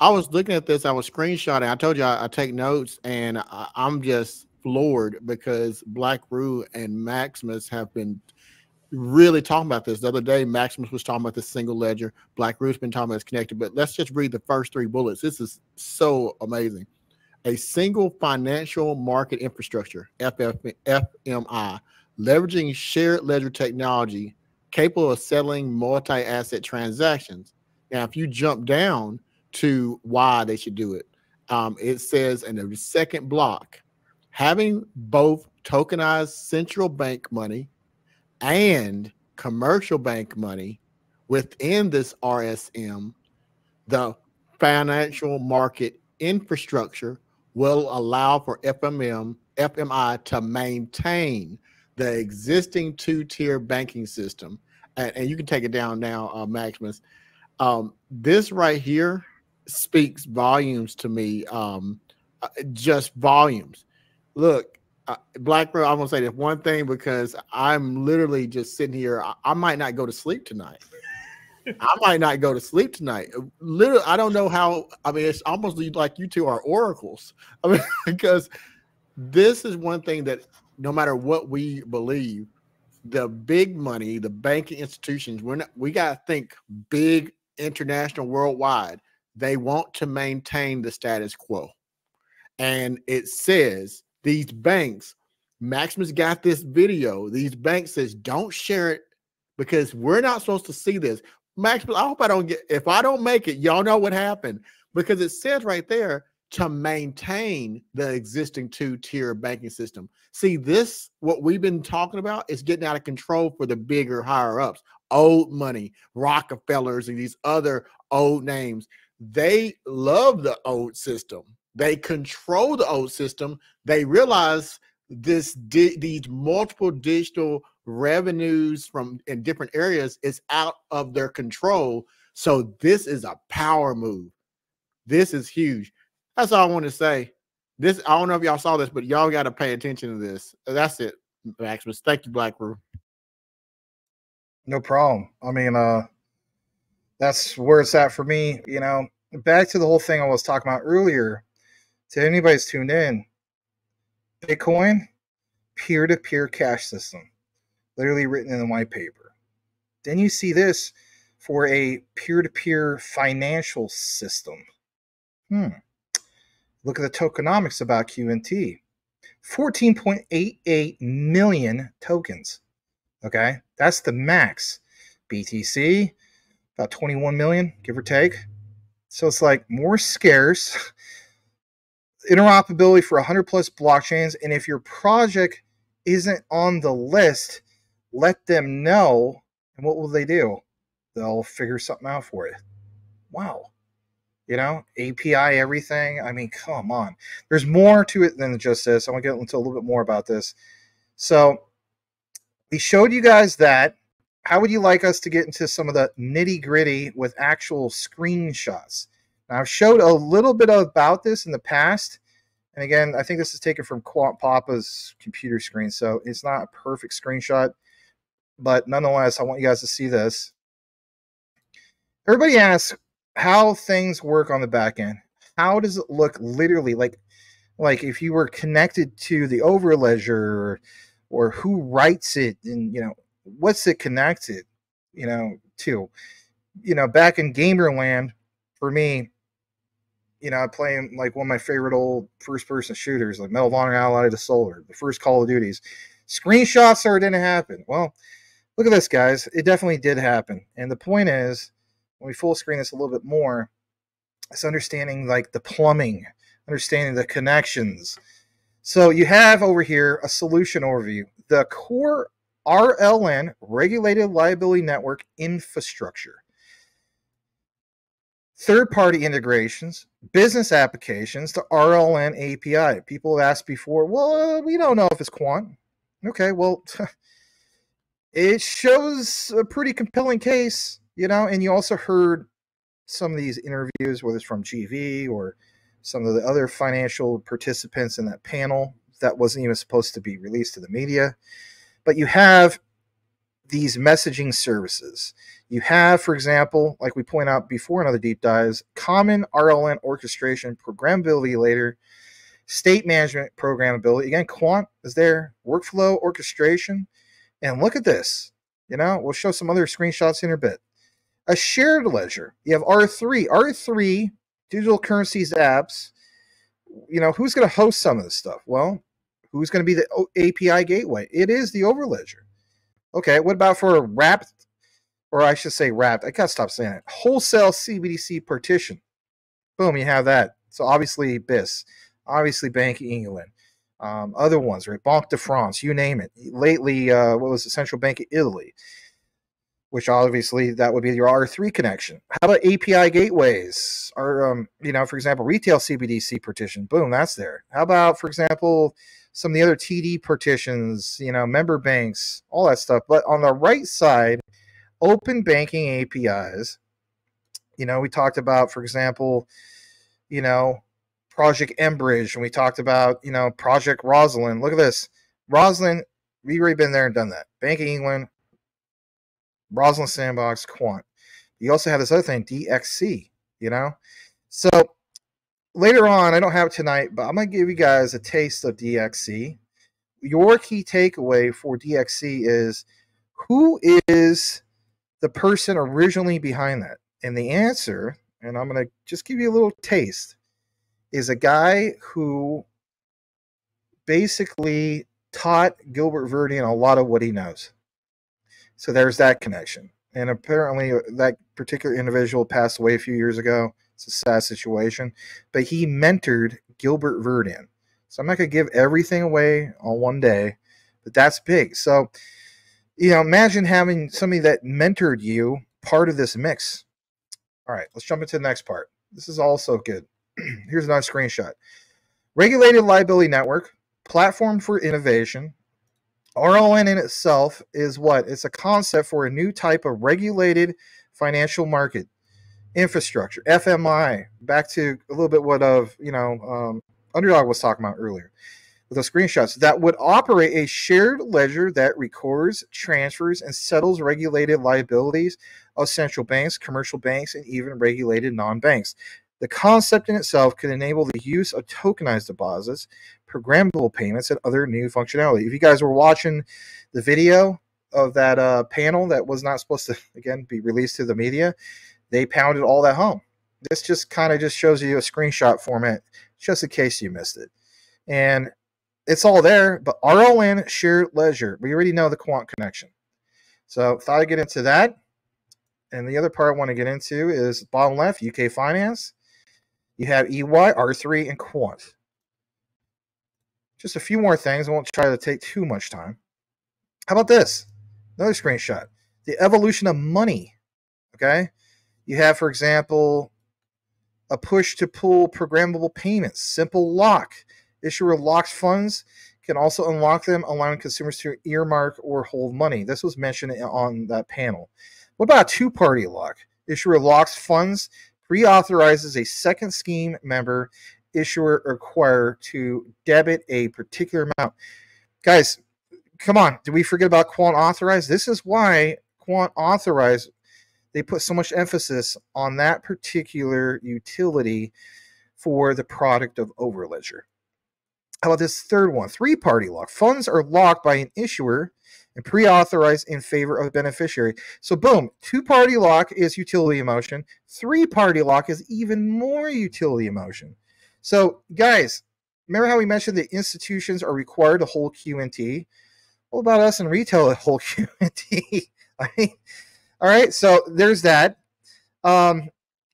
I was looking at this. I was screenshotting. I told you I take notes, and I'm just floored because Black Rue and Maximus have been really talking about this. The other day, Maximus was talking about the single ledger. Black Rue's been talking about it's connected. But let's just read the first three bullets. This is so amazing. A single financial market infrastructure, FMI, leveraging shared ledger technology capable of settling multi-asset transactions. Now, if you jump down to why they should do it, it says in the second block, having both tokenized central bank money and commercial bank money within this RSM, the financial market infrastructure will allow for FMI to maintain the existing two-tier banking system. And you can take it down now, Maximus. This right here speaks volumes to me, just volumes. Look, Black Rue, I'm going to say this one thing because I'm literally just sitting here. I might not go to sleep tonight. I might not go to sleep tonight. Literally, I don't know how. I mean, it's almost like you two are oracles. I mean, because this is one thing that no matter what we believe, the big money, the banking institutions, we got to think big, international, worldwide. They want to maintain the status quo. And it says these banks, Maximus got this video. These banks says, don't share it because we're not supposed to see this. Maximus, I hope I don't get, if I don't make it, y'all know what happened, because it says right there to maintain the existing two-tier banking system. See, this, what we've been talking about is getting out of control for the bigger higher-ups, old money, Rockefellers and these other old names. They love the old system. They control the old system. They realize this these multiple digital revenues from in different areas is out of their control. So this is a power move. This is huge. That's all I want to say. This, I don't know if y'all saw this, but y'all got to pay attention to this. That's it, Maximus. Thank you, Black Rue. No problem. I mean, that's where it's at for me. You know, back to the whole thing I was talking about earlier. To anybody's tuned in, Bitcoin, peer-to-peer cash system, literally written in the white paper. Then you see this for a peer-to-peer financial system. Look at the tokenomics about QNT. 14.88 million tokens. Okay, that's the max. BTC, about 21 million, give or take. So it's like more scarce. Interoperability for 100 plus blockchains. And if your project isn't on the list, let them know. And what will they do? They'll figure something out for it. Wow. You know, API, everything. I mean, come on. There's more to it than just this. I want to get into a little bit more about this. So we showed you guys that. How would you like us to get into some of the nitty-gritty with actual screenshots? Now, I've showed a little bit about this in the past. And again, I think this is taken from Quant Papa's computer screen, so it's not a perfect screenshot. But nonetheless, I want you guys to see this. Everybody asks how things work on the back end. How does it look literally like if you were connected to the Overledger or who writes it, and, you know, what's it connected, you know, to? You know, back in Gamerland, for me, you know, I play like one of my favorite old first-person shooters, like Medal of Honor Allied Assault, the first Call of Duties. Screenshots are didn't happen. Well, look at this, guys. It definitely did happen. And the point is, when we full screen this a little bit more, it's understanding like the plumbing, understanding the connections. So you have over here a solution overview, the core RLN, regulated liability network infrastructure, third-party integrations, business applications to RLN API. People have asked before, well, we don't know if it's Quant. Okay, well, it shows a pretty compelling case. You know, and you also heard some of these interviews, whether it's from GV or some of the other financial participants in that panel that wasn't even supposed to be released to the media. But you have these messaging services. You have, for example, like we point out before in other deep dives, common RLN orchestration, programmability later, state management programmability. Again, Quant is there, workflow orchestration. And look at this. You know, we'll show some other screenshots in a bit. A shared ledger. You have R3. R3, digital currencies apps. You know, who's going to host some of this stuff? Well, who's going to be the API gateway? It is the Overledger. Okay, what about for a wrapped, or I should say wrapped, I gotta stop saying it, wholesale CBDC partition. Boom, you have that. So obviously BIS, obviously Bank of England, other ones, right? Banque de France, you name it. Lately, what was the Central Bank of Italy, which obviously that would be your R3 connection. How about API gateways? Or, you know, for example, retail CBDC partition, boom, that's there. How about, for example, some of the other TD partitions, you know, member banks, all that stuff. But on the right side, open banking APIs, you know, we talked about, for example, you know, Project Enbridge, and we talked about, you know, Project Rosalind. Look at this. Rosalind, we've already been there and done that. Bank of England, Rosalind Sandbox, Quant. You also have this other thing, DXC, you know. So later on, I don't have it tonight, but I'm going to give you guys a taste of DXC. Your key takeaway for DXC is, who is the person originally behind that? And the answer, and I'm going to just give you a little taste, is a guy who basically taught Gilbert Verdian a lot of what he knows. So there's that connection. And apparently that particular individual passed away a few years ago. It's a sad situation, but he mentored Gilbert Verdian. So I'm not going to give everything away on one day, but that's big. So, you know, imagine having somebody that mentored you part of this mix. All right, let's jump into the next part. This is also good. Here's another screenshot. Regulated liability network, platform for innovation. RLN in itself is what? It's a concept for a new type of regulated financial market. Infrastructure, FMI, back to a little bit what of, you know, Underdog was talking about earlier with those screenshots, that would operate a shared ledger that records, transfers, and settles regulated liabilities of central banks, commercial banks, and even regulated non-banks. The concept in itself could enable the use of tokenized deposits, programmable payments, and other new functionality. If you guys were watching the video of that panel that was not supposed to, again, be released to the media, they pounded all that home. This just kind of just shows you a screenshot format just in case you missed it. And it's all there, but RLN shared ledger. We already know the Quant connection. So thought I'd get into that. And the other part I want to get into is bottom left, UK Finance. You have EY, R3, and Quant. Just a few more things. I won't try to take too much time. How about this? Another screenshot. The evolution of money, okay? You have, for example, a push-to-pull programmable payments, simple lock. Issuer locks funds, can also unlock them, allowing consumers to earmark or hold money. This was mentioned on that panel. What about a two-party lock? Issuer locks funds, pre-authorizes a second scheme member, issuer or acquirer to debit a particular amount. Guys, come on. Did we forget about Quant Authorize? This is why Quant Authorize, they put so much emphasis on that particular utility for the product of Overledger. How about this third one? Three-party lock. Funds are locked by an issuer and pre-authorized in favor of a beneficiary. So boom, two-party lock is utility in motion. Three-party lock is even more utility in motion. So guys, remember how we mentioned that institutions are required to hold QNT? What about us in retail that hold QNT? I mean, all right, so there's that. How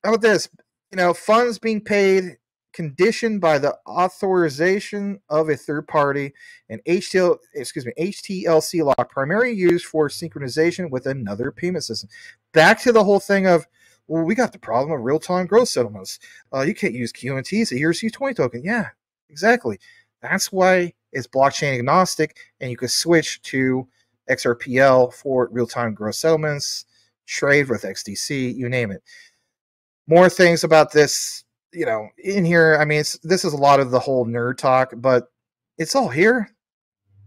about this? You know, funds being paid conditioned by the authorization of a third party, and HTLC lock, primarily used for synchronization with another payment system. Back to the whole thing of, well, we got the problem of real-time gross settlements. You can't use QNT, so here's your C20 token. Yeah, exactly. That's why it's blockchain agnostic, and you can switch to XRPL for real-time gross settlements, trade with XDC, you name it. More things about this, you know, in here. I mean, this is a lot of the whole nerd talk, but it's all here,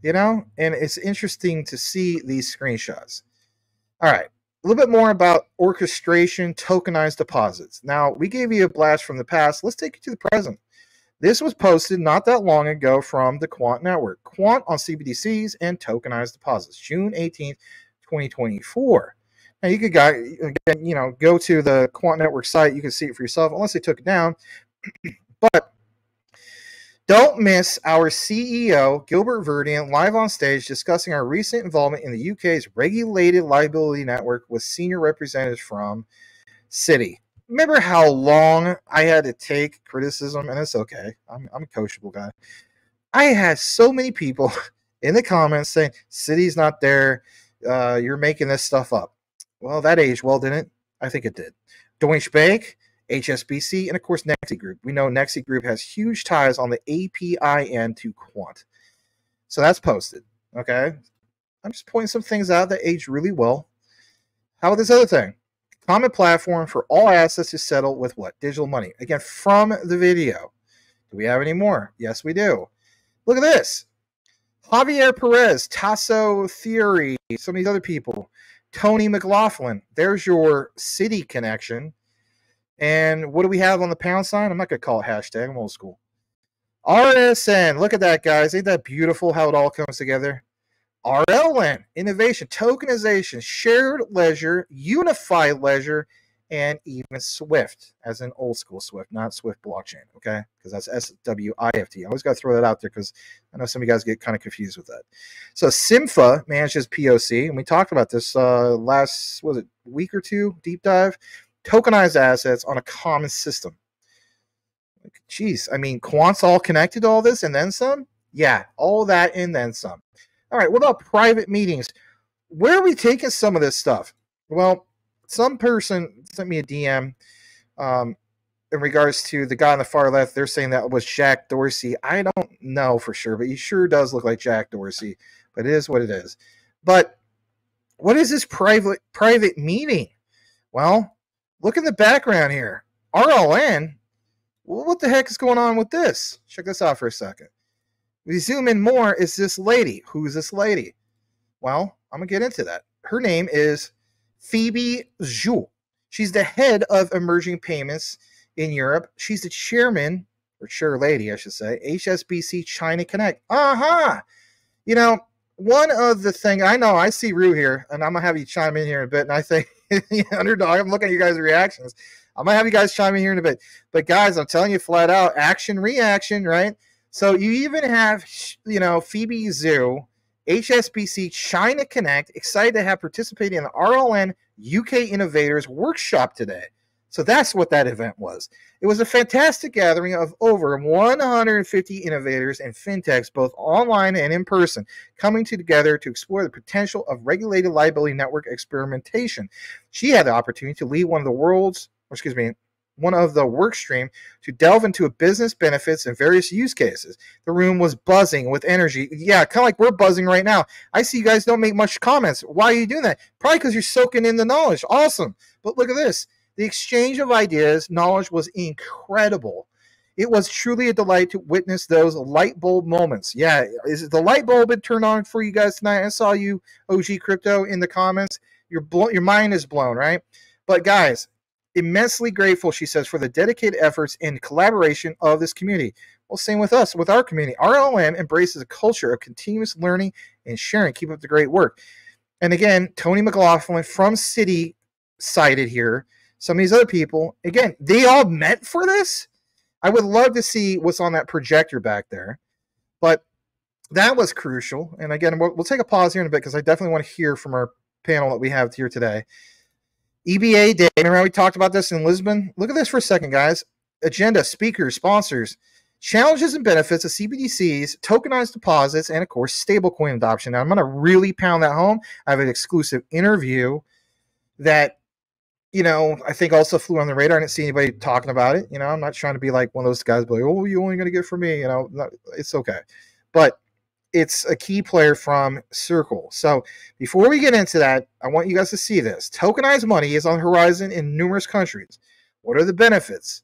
you know, and it's interesting to see these screenshots. All right, a little bit more about orchestration, tokenized deposits. Now, we gave you a blast from the past. Let's take you to the present. This was posted not that long ago from the Quant network. Quant on CBDCs and tokenized deposits, June 18th, 2024. Now, you could go to the Quant network site. You can see it for yourself, unless they took it down. But don't miss our CEO, Gilbert Verdian, live on stage discussing our recent involvement in the UK's regulated liability network with senior representatives from Citi. Remember how long I had to take criticism, and it's okay. I'm a coachable guy. I had so many people in the comments saying, Citi's not there. You're making this stuff up. Well, that aged well, didn't it? I think it did. Deutsche Bank, HSBC, and, of course, Nexi Group. We know Nexi Group has huge ties on the API end to Quant. So that's posted, okay? I'm just pointing some things out that aged really well. How about this other thing? Common platform for all assets to settle with what? Digital money. Again, from the video. Do we have any more? Yes, we do. Look at this. Javier Perez, Tasso Theory, some of these other people. Tony McLaughlin. There's your Citi connection. And what do we have on the pound sign? I'm not going to call it hashtag. I'm old school. RSN. Look at that, guys. Ain't that beautiful how it all comes together? RLN, innovation, tokenization, shared ledger, unified ledger, and even SWIFT, as in old school SWIFT, not SWIFT blockchain, okay? Because that's SWIFT. I always got to throw that out there because I know some of you guys get kind of confused with that. So SIMFA manages POC, and we talked about this last, was it week or two, deep dive? Tokenized assets on a common system. Like, geez, I mean, Quant's all connected to all this and then some? Yeah, all that and then some. All right, what about private meetings? Where are we taking some of this stuff? Well, some person sent me a DM in regards to the guy on the far left. They're saying that was Jack Dorsey. I don't know for sure, but he sure does look like Jack Dorsey. But it is what it is. But what is this private meeting? Well, look in the background here. RLN, well, what the heck is going on with this? Check this out for a second. We zoom in more, is this lady. Who's this lady? Well, I'm going to get into that. Her name is Phoebe Zhu. She's the head of emerging payments in Europe. She's the chairman, or chair lady, I should say, HSBC China Connect. Uh-huh. You know, one of the things, I know I see Rue here, and I'm going to have you chime in here in a bit, and I think, underdog, I'm looking at you guys' reactions. I'm going to have you guys chime in here in a bit. But guys, I'm telling you flat out, action, reaction, right? So you even have, you know, Phoebe Zhu, HSBC China Connect, excited to have participated in the RLN UK Innovators Workshop today. So that's what that event was. It was a fantastic gathering of over 150 innovators and fintechs, both online and in person, coming together to explore the potential of regulated liability network experimentation. She had the opportunity to lead one of the work stream to delve into business benefits and various use cases. The room was buzzing with energy. Yeah, kind of like we're buzzing right now. I see you guys don't make much comments. Why are you doing that? Probably because you're soaking in the knowledge. Awesome. But look at this. The exchange of ideas, knowledge was incredible. It was truly a delight to witness those light bulb moments. Yeah, is the light bulb been turned on for you guys tonight? I saw you, OG Crypto, in the comments. Your mind is blown, right? But guys, immensely grateful, she says, for the dedicated efforts and collaboration of this community. Well, same with us, with our community. RLN embraces a culture of continuous learning and sharing. Keep up the great work. And again, Tony McLaughlin from Citi cited here. Some of these other people, again, they all met for this. I would love to see what's on that projector back there. But that was crucial. And again, we'll take a pause here in a bit because I definitely want to hear from our panel that we have here today. EBA Day, remember we talked about this in Lisbon? Look at this for a second, guys. Agenda, speakers, sponsors, challenges and benefits of CBDCs, tokenized deposits, and, of course, stablecoin adoption. Now, I'm going to really pound that home. I have an exclusive interview that, you know, I think also flew on the radar. I didn't see anybody talking about it. You know, I'm not trying to be like one of those guys, like, oh, you only going to get for me. You know, it's okay. But it's a key player from Circle. So before we get into that, I want you guys to see this. Tokenized money is on the horizon in numerous countries. What are the benefits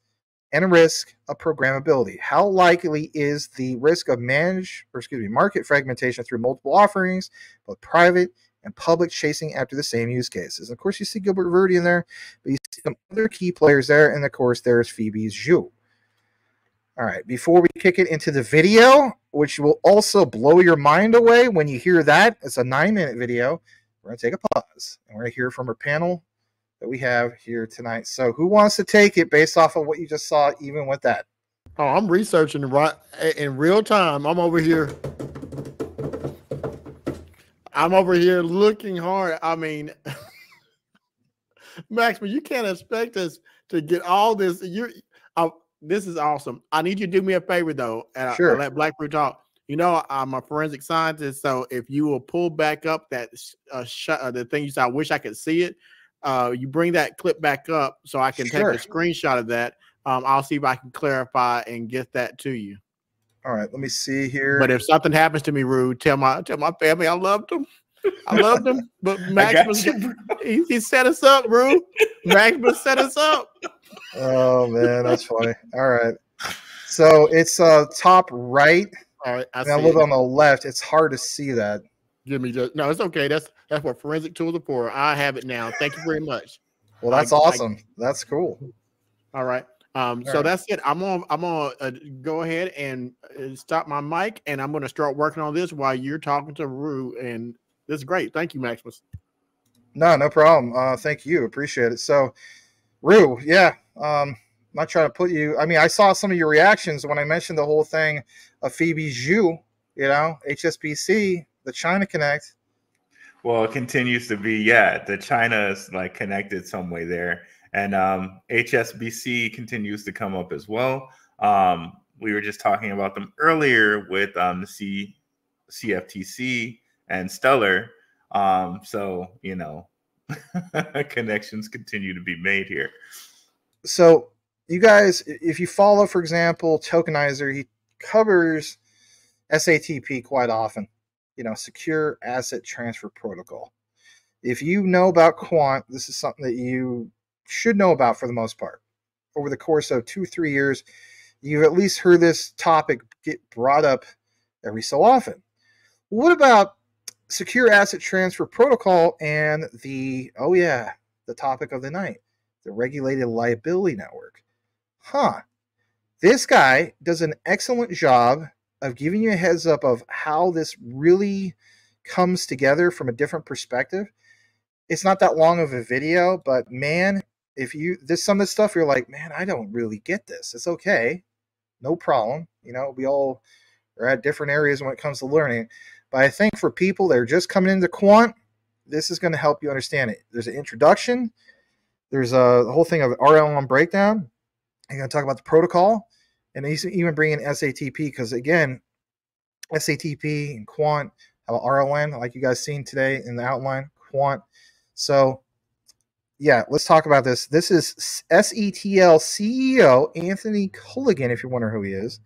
and risk of programmability? How likely is the risk of market fragmentation through multiple offerings, both private and public chasing after the same use cases. And of course, you see Gilbert Verdian there, but you see some other key players there, and of course, there's Phoebe Zhu. All right, before we kick it into the video, which will also blow your mind away when you hear that, it's a 9-minute video, we're going to take a pause, and we're going to hear from our panel that we have here tonight. So who wants to take it based off of what you just saw, even with that? Oh, I'm researching right in real time. I'm over here. Looking hard. I mean, Max, but you can't expect us to get all this. This is awesome. I need you to do me a favor, though, and sure. I'll let Black Rue talk. You know, I'm a forensic scientist, so if you will pull back up that the thing you said, I wish I could see it. You bring that clip back up so I can sure. take a screenshot of that. I'll see if I can clarify and get that to you. All right, let me see here. But if something happens to me, Rue, tell my family I loved them. I loved them. But Maximus, he set us up, Rue. Maximus set us up. Oh man, that's funny. All right. So it's top right. All right, I see. And a little on the left. It's hard to see that. Give me just no. It's okay. That's what forensic tools are for. I have it now. Thank you very much. Well, that's awesome. That's cool. All right. All so right. That's it. I'm gonna go ahead and stop my mic, and I'm gonna start working on this while you're talking to Rue. And this is great. Thank you, Maximus. No problem. Thank you. Appreciate it. So, Rue, yeah. I'm not trying to put you. I mean, I saw some of your reactions when I mentioned the whole thing of Phoebe Zhu. You know, HSBC, the China Connect. Well, it continues to be the China is like connected some way there. And HSBC continues to come up as well. We were just talking about them earlier with the CFTC and Stellar. So, you know, connections continue to be made here. So you guys, if you follow, for example, Tokenizer, he covers SATP quite often, you know, Secure Asset Transfer Protocol. If you know about Quant, this is something that you should know about for the most part. Over the course of 2-3 years, you've at least heard this topic get brought up every so often. What about Secure Asset Transfer Protocol and the, oh yeah, the topic of the night, the Regulated Liability Network? Huh. This guy does an excellent job of giving you a heads up of how this really comes together from a different perspective. It's not that long of a video, but man, if you, there's some of this stuff you're like, man, I don't really get this. It's okay. No problem. You know, we all are at different areas when it comes to learning. But I think for people that are just coming into Quant, this is going to help you understand it. There's an introduction. There's the whole thing of RLN breakdown. You're going to talk about the protocol. And he's even bringing SATP because, again, SATP and Quant have an RLN, like you guys seen today in the outline, Quant. So, yeah, let's talk about this. This is SETL CEO Anthony Culligan, if you wonder who he is.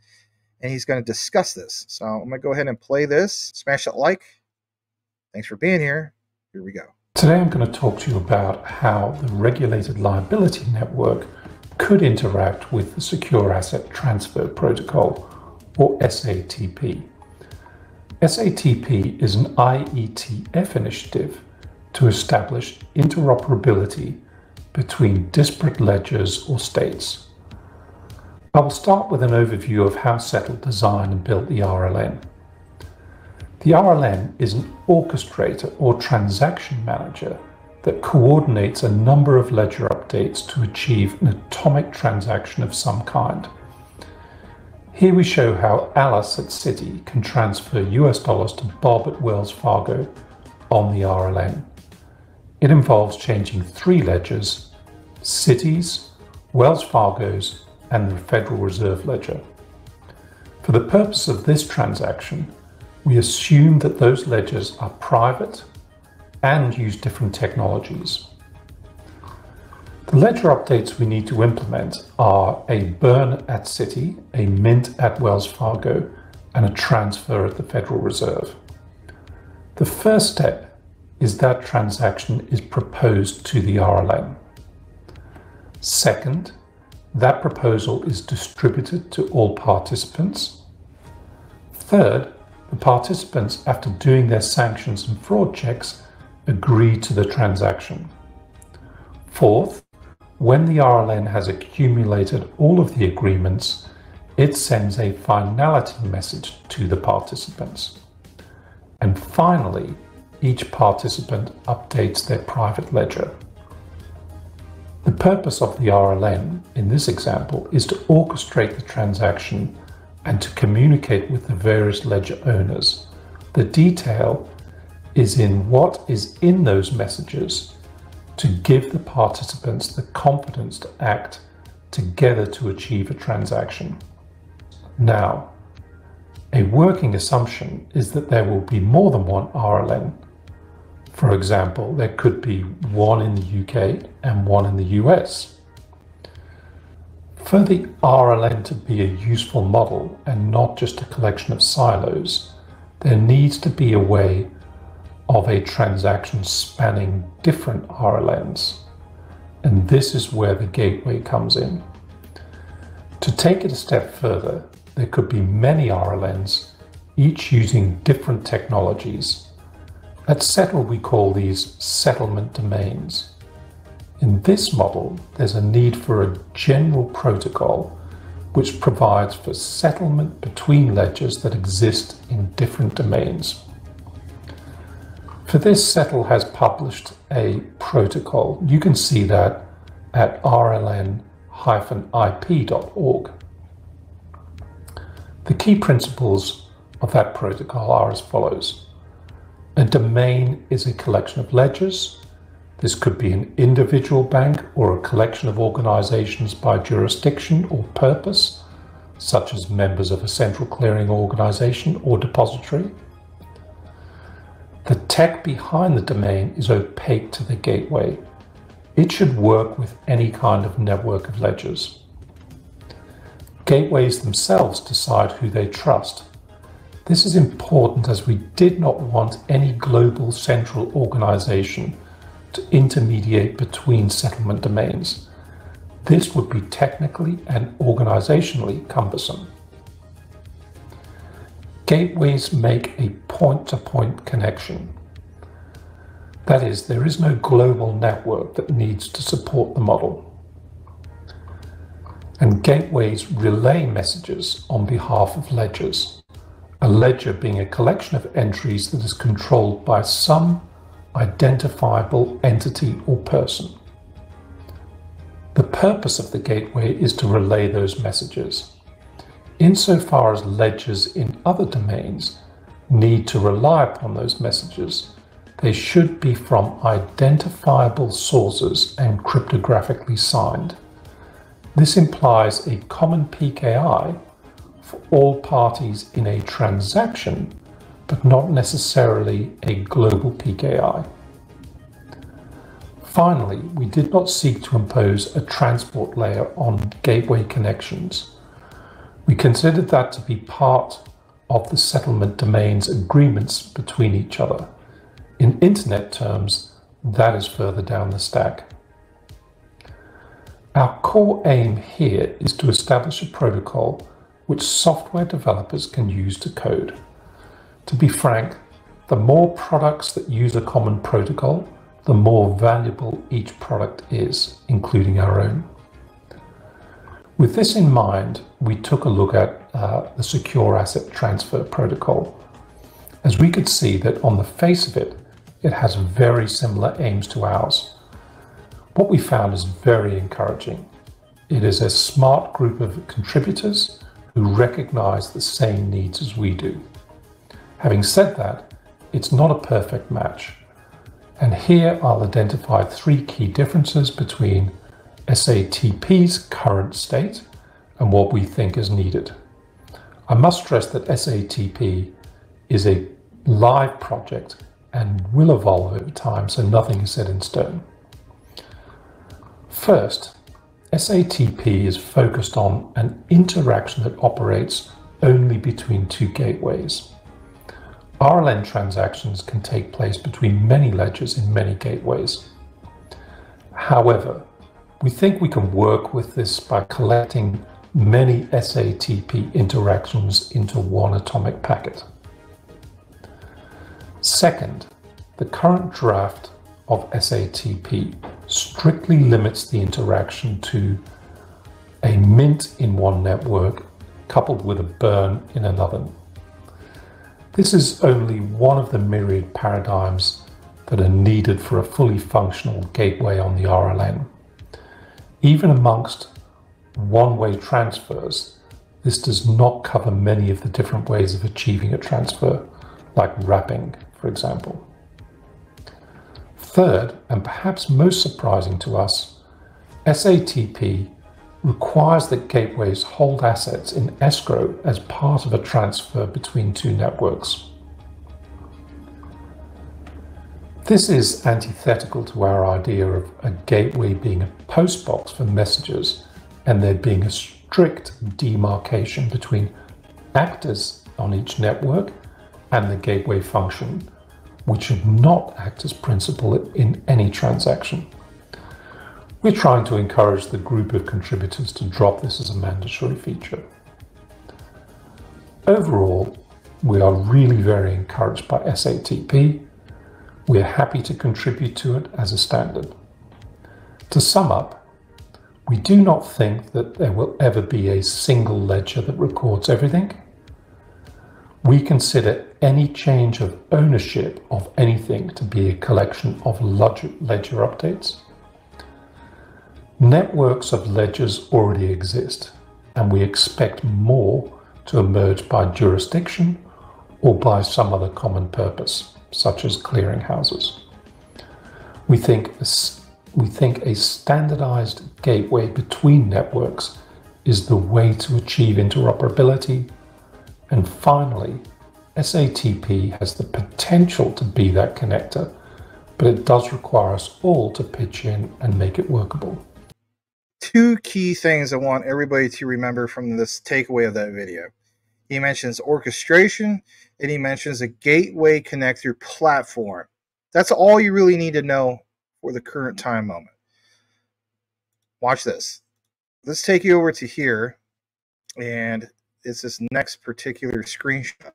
And he's going to discuss this. So I'm going to go ahead and play this. Smash that like. Thanks for being here. Here we go. Today I'm going to talk to you about how the regulated liability network could interact with the Secure Asset Transfer Protocol, or SATP. SATP is an IETF initiative to establish interoperability between disparate ledgers or states. I will start with an overview of how SETL designed and built the RLN. The RLN is an orchestrator or transaction manager that coordinates a number of ledger updates to achieve an atomic transaction of some kind. Here we show how Alice at Citi can transfer US dollars to Bob at Wells Fargo on the RLN. It involves changing 3 ledgers, Citi's, Wells Fargo's, and the Federal Reserve ledger. For the purpose of this transaction, we assume that those ledgers are private and use different technologies. The ledger updates we need to implement are a burn at Citi, a mint at Wells Fargo, and a transfer at the Federal Reserve. The first step is that transaction is proposed to the RLN. Second, that proposal is distributed to all participants. Third, the participants, after doing their sanctions and fraud checks, agree to the transaction. Fourth, when the RLN has accumulated all of the agreements, it sends a finality message to the participants. And finally, each participant updates their private ledger. The purpose of the RLN, in this example, is to orchestrate the transaction and to communicate with the various ledger owners. The detail is in what is in those messages to give the participants the confidence to act together to achieve a transaction. Now, a working assumption is that there will be more than one RLN. For example, there could be one in the UK and one in the US. For the RLN to be a useful model and not just a collection of silos, there needs to be a way of a transaction spanning different RLNs. And this is where the gateway comes in. To take it a step further, there could be many RLNs, each using different technologies. At SETL, we call these settlement domains. In this model, there's a need for a general protocol which provides for settlement between ledgers that exist in different domains. For this, SETL has published a protocol. You can see that at rln-ip.org. The key principles of that protocol are as follows. A domain is a collection of ledgers. This could be an individual bank or a collection of organizations by jurisdiction or purpose, such as members of a central clearing organization or depository. The tech behind the domain is opaque to the gateway. It should work with any kind of network of ledgers. Gateways themselves decide who they trust. This is important as we did not want any global central organization to intermediate between settlement domains. This would be technically and organizationally cumbersome. Gateways make a point-to-point connection. That is, there is no global network that needs to support the model. And gateways relay messages on behalf of ledgers, a ledger being a collection of entries that is controlled by some identifiable entity or person. The purpose of the gateway is to relay those messages. Insofar as ledgers in other domains need to rely upon those messages, they should be from identifiable sources and cryptographically signed. This implies a common PKI for all parties in a transaction, but not necessarily a global PKI. Finally, we did not seek to impose a transport layer on gateway connections. We considered that to be part of the settlement domain's agreements between each other. In internet terms, that is further down the stack. Our core aim here is to establish a protocol which software developers can use to code. To be frank, the more products that use a common protocol, the more valuable each product is, including our own. With this in mind, we took a look at the Secure Asset Transfer protocol. As we could see that on the face of it, it has very similar aims to ours. What we found is very encouraging. It is a smart group of contributors who recognize the same needs as we do. Having said that, it's not a perfect match. And here I'll identify three key differences between SATP's current state and what we think is needed. I must stress that SATP is a live project and will evolve over time, so nothing is set in stone. First, SATP is focused on an interaction that operates only between two gateways. RLN transactions can take place between many ledgers in many gateways. However, we think we can work with this by collecting many SATP interactions into one atomic packet. Second, The current draft of SATP strictly limits the interaction to a mint in one network coupled with a burn in another. This is only one of the myriad paradigms that are needed for a fully functional gateway on the RLN. Even amongst one-way transfers, this does not cover many of the different ways of achieving a transfer, like wrapping, for example. Third, and perhaps most surprising to us, SATP requires that gateways hold assets in escrow as part of a transfer between two networks. This is antithetical to our idea of a gateway being a postbox for messages and there being a strict demarcation between actors on each network and the gateway function, which should not act as principal in any transaction. We're trying to encourage the group of contributors to drop this as a mandatory feature. Overall, we are really very encouraged by SATP. We're happy to contribute to it as a standard. To sum up, we do not think that there will ever be a single ledger that records everything. We consider any change of ownership of anything to be a collection of ledger updates. Networks of ledgers already exist, and we expect more to emerge by jurisdiction or by some other common purpose, such as clearinghouses. We think a standardized gateway between networks is the way to achieve interoperability. And finally, SATP has the potential to be that connector, but it does require us all to pitch in and make it workable. Two key things I want everybody to remember from this takeaway of that video. He mentions orchestration and he mentions a gateway connector platform. That's all you really need to know for the current time moment. Watch this. Let's take you over to here, and it's this next particular screenshot.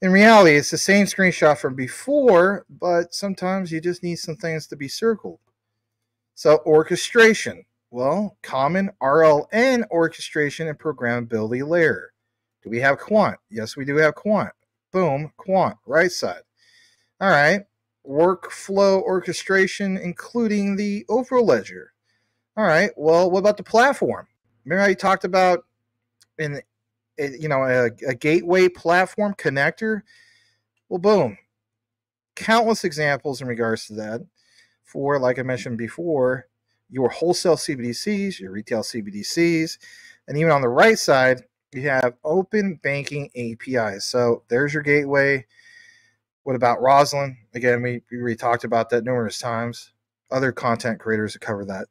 In reality, it's the same screenshot from before, but sometimes you just need some things to be circled. So orchestration, well, common RLN orchestration and programmability layer. Do we have Quant? Yes, we do have Quant. Boom, Quant, right side. All right, workflow orchestration, including the Overledger. All right, well, what about the platform? Remember how you talked about a gateway platform connector? Well, boom, countless examples in regards to that. For, like I mentioned before, your wholesale CBDCs, your retail CBDCs, and even on the right side, you have open banking APIs. So there's your gateway. What about Rosalind? Again, we already talked about that numerous times. Other content creators have covered that.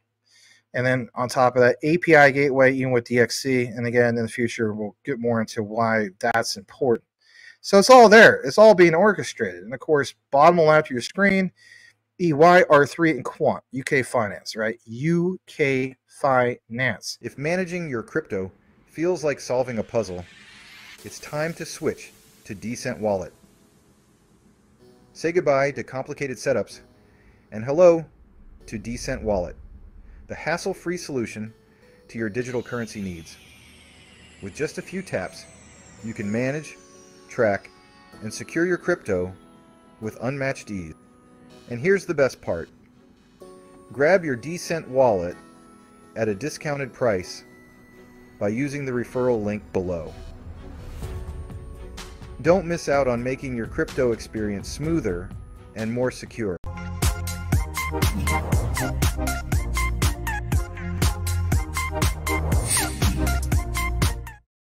And then on top of that, API gateway, even with DXC. And again, in the future, we'll get more into why that's important. So it's all there. It's all being orchestrated. And, of course, bottom left of your screen, EY, R3, and Quant, UK Finance, right? UK Finance. If managing your crypto feels like solving a puzzle, it's time to switch to Decent Wallet. Say goodbye to complicated setups and hello to Decent Wallet, the hassle-free solution to your digital currency needs. With just a few taps, you can manage, track, and secure your crypto with unmatched ease. And here's the best part. Grab your Decent Wallet at a discounted price by using the referral link below. Don't miss out on making your crypto experience smoother and more secure.